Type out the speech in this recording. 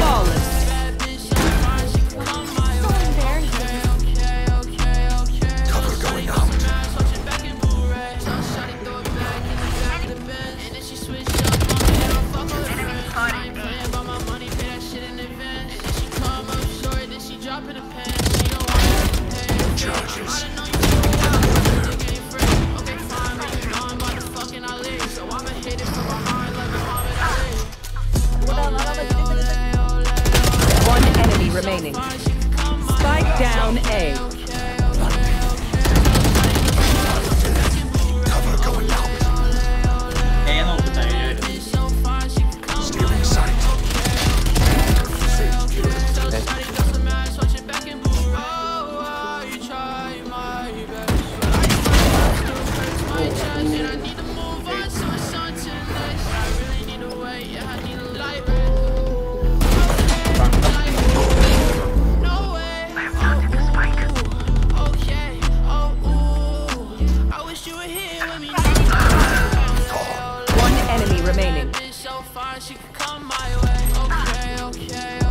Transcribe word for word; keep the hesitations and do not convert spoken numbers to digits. Flawless. Remaining. Spike down A. Cover going out. Stealing sight. One enemy remaining. She could come my way. Okay, okay.